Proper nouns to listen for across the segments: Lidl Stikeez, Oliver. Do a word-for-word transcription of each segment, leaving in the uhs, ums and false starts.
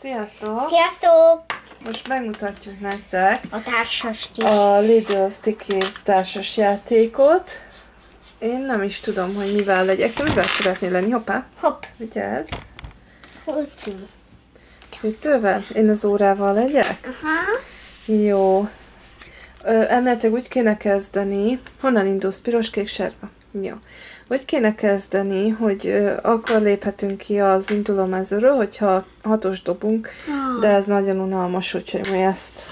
Sziasztok! Sziasztok! Most megmutatjuk nektek a, társas a Lidl Stikeez társas játékot. Én nem is tudom, hogy mivel legyek. Te mivel szeretnél lenni? Hoppá! Hopp! Vigyázz! Hűtő. Hűtővel? Én az órával legyek? Aha. Jó. Elméletileg úgy kéne kezdeni. Honnan indulsz? Piros, kék, sárga? Jó. Úgy kéne kezdeni, hogy ö, akkor léphetünk ki az indulómezőről, hogyha hatos dobunk, de ez nagyon unalmas, úgyhogy mi ezt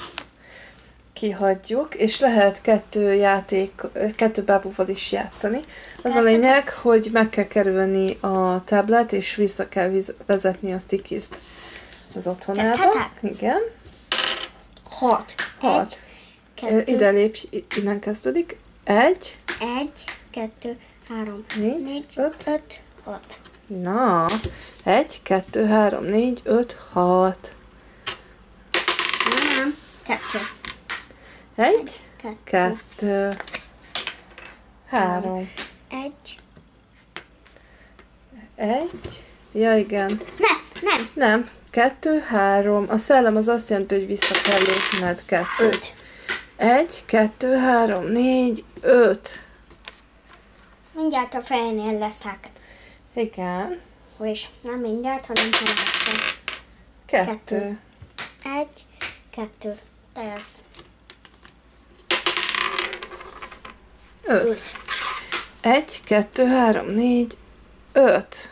kihagyjuk, és lehet kettő játék, kettő bábúval is játszani. Az a lényeg, hogy meg kell kerülni a táblát, és vissza kell viz vezetni a Stikeez-t az otthonába. Igen. Hat. Hat. Kettő. Ide lépj, innen kezdődik. Egy. Egy, kettő, három, négy, négy öt, öt, hat. Na, egy, kettő, három, négy, öt, hat. Nem, kettő. Egy, kettő, kettő három. Egy. Egy. Ja, igen. Nem, nem. Nem, kettő, három. A szellem az azt jelenti, hogy vissza kell lépned kettőt. Egy, kettő, három, négy, öt. Mindjárt a fejnél leszek. Igen. És nem mindjárt, hanem kettő. Kettő. Egy, kettő, lesz. Öt. öt. Egy, kettő, három, négy, öt.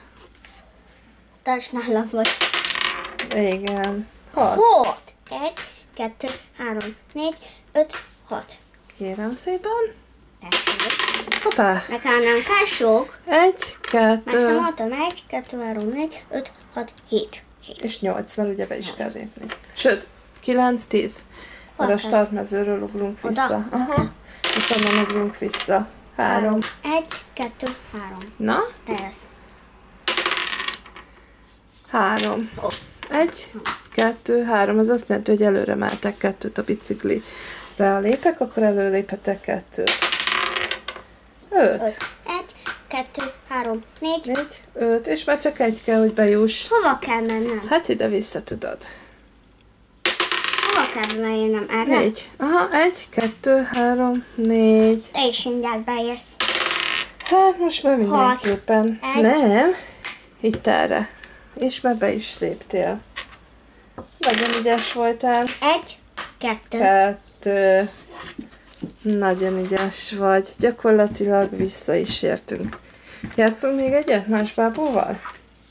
Te is nálam vagy. Igen. Hat. Hat. Egy, kettő, három, négy, öt, hat. Kérem szépen. Tessék. Hoppá. Nekem nem kell sok. Egy, kettő. Megszámoltam. Egy, kettő, három, négy, öt, hat, hét. hét. És nyolc, mert ugye be is kell lépni. Sőt, kilenc, tíz. Mert a startmezőről ugrunk vissza. Aha. És onnan ugrunk vissza. Három. Egy, kettő, három. Na? Tesz. Három. Egy, kettő, három. Ez azt jelenti, hogy előre mehetek kettőt a biciklire. Ha lépek, akkor előléphetek kettőt. Öt. öt. Egy, kettő, három, négy. Négy, öt. És már csak egy kell, hogy bejuss. Hova kell mennem? Hát ide vissza tudod. Hova kell mennem? Erre? Négy. Aha, egy, kettő, három, négy. Te is mindjárt beérsz. Hát most már mindenképpen. Hat. Nem. Itt erre. És már be is léptél. Nagyon ügyes voltál. Egy, kettő. Kettő. Nagyon ügyes vagy. Gyakorlatilag vissza is értünk. Játszunk még egyet más bábúval?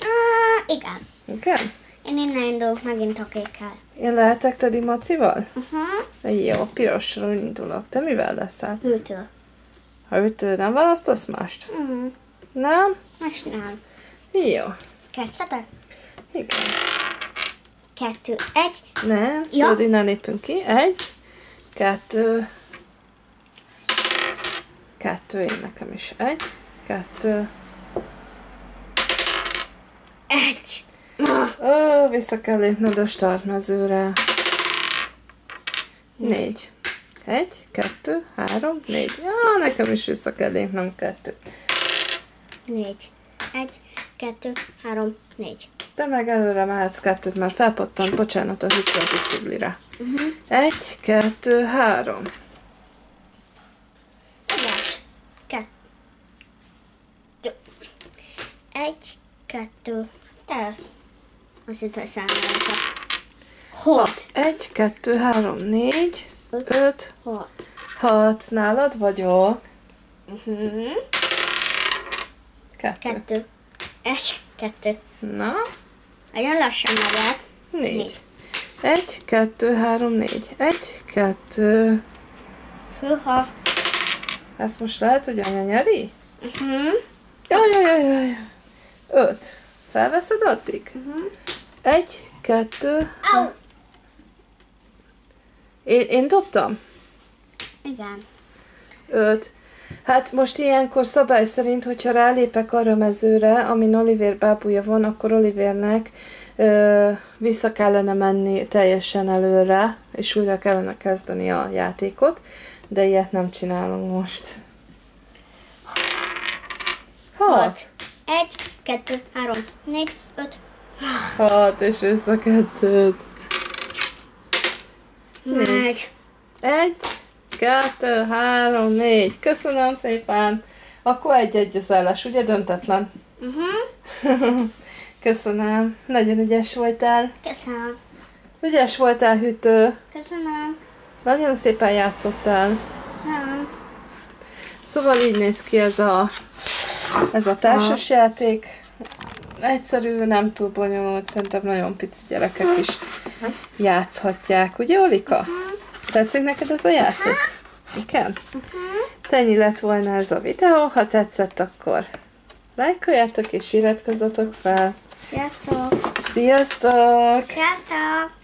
Uh, igen. Igen? Én innen indulok megint a kékkel. Én lehetek Teddy Macival? Uh-huh. Jó, pirosról indulok. Te mivel leszel? Hűtő. Ha hűtő, nem választasz mást? Uh-huh. Nem? Most nem. Jó. Kezdhetek? Igen. Kettő, egy. Nem, ja. Tudod, innen lépünk ki. Egy, kettő. Kettő, én nekem is. Egy, kettő. Egy. Ó, vissza kell lépned a startmezőre. Négy. Egy, kettő, három, négy. Ja, nekem is vissza kell lépnem kettő. Négy. Egy, kettő, három, négy. Te meg előre mehetsz kettőt, mert felpattant, bocsánat, a hűtő a biciklire. Uh-huh. Egy, kettő, három. Egyes. Kettő. Egy, kettő. Tesz. Azt itt veszem. Hat. Egy, kettő, három, négy, öt, öt hat. Hat. Nálad vagyok. Uh-huh. Kettő. Kettő. Egy, kettő. Na? Nagyon lassan megyek. Négy. Négy. Egy, kettő, három, négy. Egy, kettő. Hűha. Ezt most lehet, hogy anya nyeri? Uh-huh. Jaj, jaj, jaj, jaj. Öt. Felveszed addig? Uh-huh. Egy, kettő. Oh. Én, én dobtam? Igen. Öt. Hát most ilyenkor szabály szerint, hogyha rálépek arra a mezőre, amin Oliver bábúja van, akkor Olivernek ö, vissza kellene menni teljesen előre, és újra kellene kezdeni a játékot, de ilyet nem csinálunk most. Hat. Hat. Egy, kettő, három, négy, öt, Hat, és vissza kettőt. Négy. Egy, kettő, három, négy. Köszönöm szépen. Akkor egy-egy az állás, ugye? Döntetlen. Uh-huh. Köszönöm. Nagyon ügyes voltál. Köszönöm. Ügyes voltál, Hűtő. Köszönöm. Nagyon szépen játszottál. Köszönöm. Szóval így néz ki ez a, ez a társasjáték. Egyszerű, nem túl bonyolult, szerintem nagyon pici gyerekek is játszhatják. Ugye, Olika? Uh-huh. Tetszik neked ez a játék? Igen? Uh-huh. Ennyi lett volna ez a videó, ha tetszett, akkor lájkoljátok és iratkozzatok fel. Sziasztok! Sziasztok! Sziasztok!